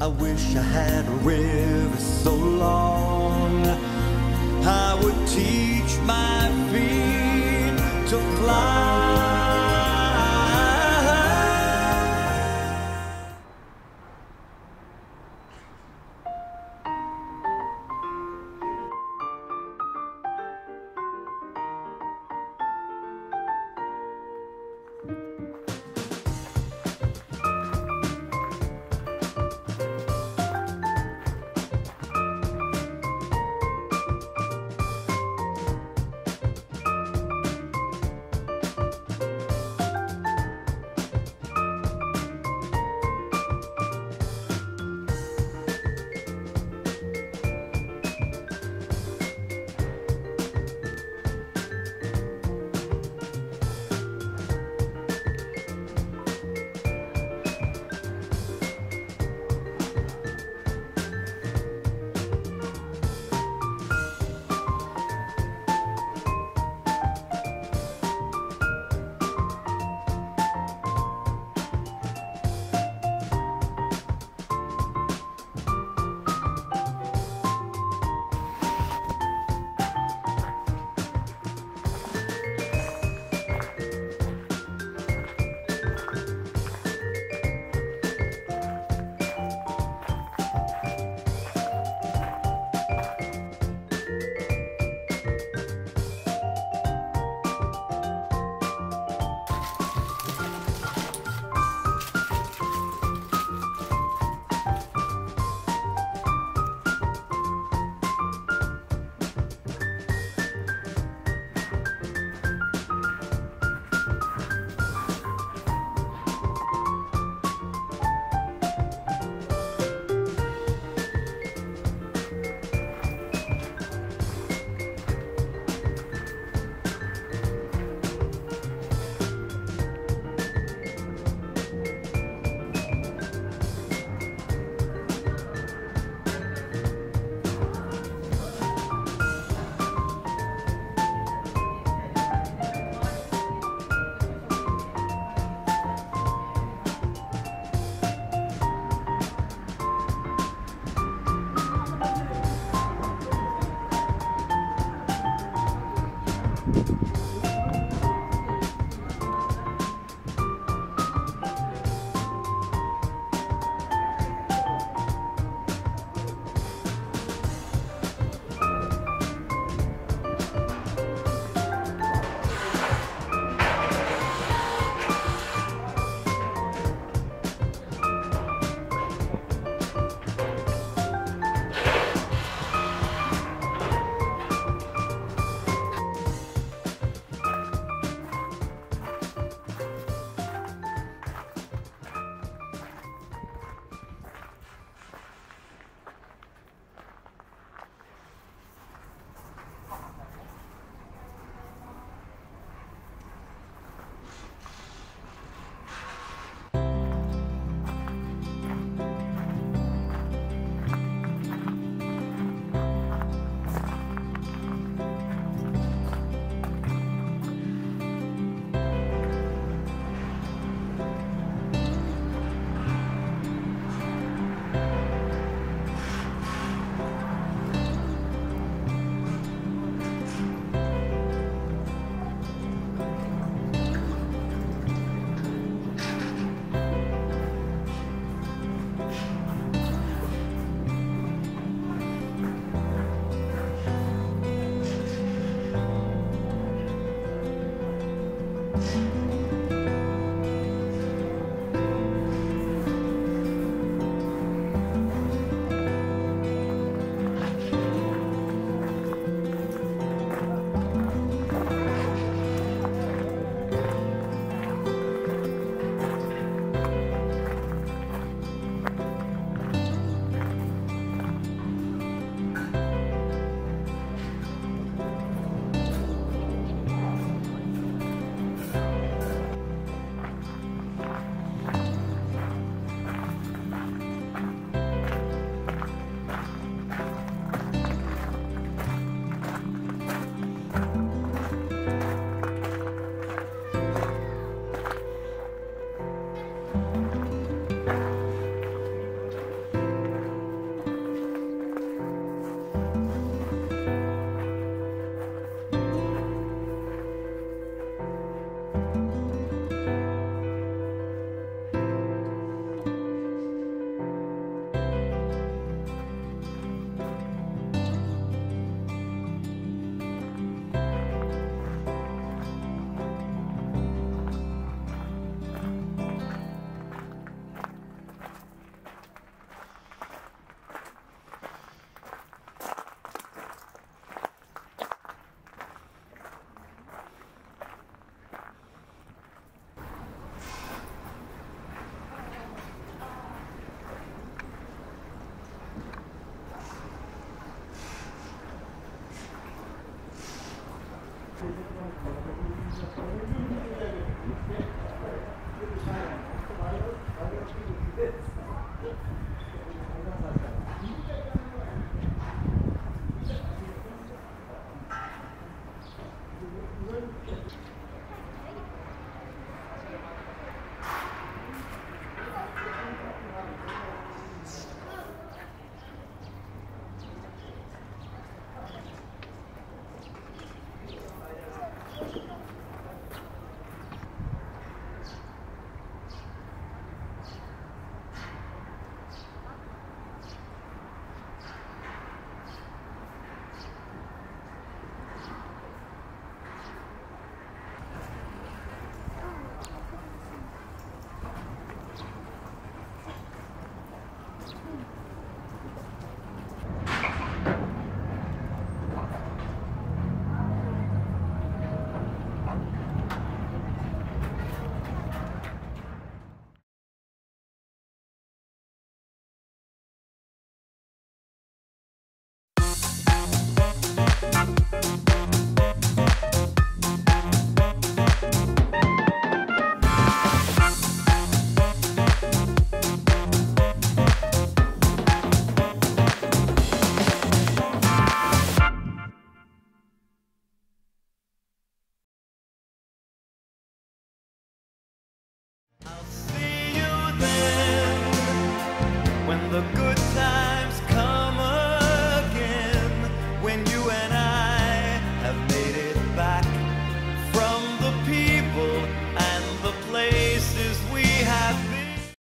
I wish I had a river so long I would teach my feet to The good